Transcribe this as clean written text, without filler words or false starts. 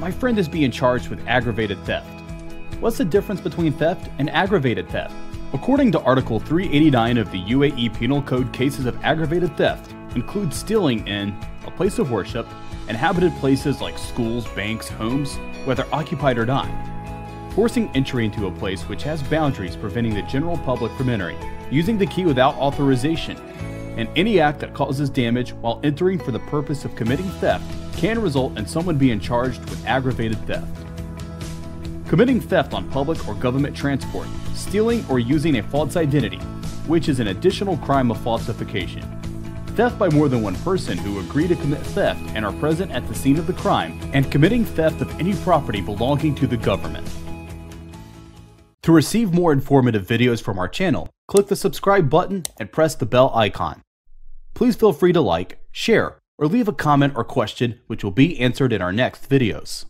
my friend is being charged with aggravated theft. What's the difference between theft and aggravated theft? According to Article 389 of the UAE Penal Code, cases of aggravated theft include stealing in a place of worship, inhabited places like schools, banks, homes, whether occupied or not, forcing entry into a place which has boundaries preventing the general public from entering, using the key without authorization, and any act that causes damage while entering for the purpose of committing theft can result in someone being charged with aggravated theft. Committing theft on public or government transport, stealing or using a false identity, which is an additional crime of falsification. Theft by more than one person who agree to commit theft and are present at the scene of the crime, and committing theft of any property belonging to the government. To receive more informative videos from our channel, click the subscribe button and press the bell icon. Please feel free to like, share, or leave a comment or question, which will be answered in our next videos.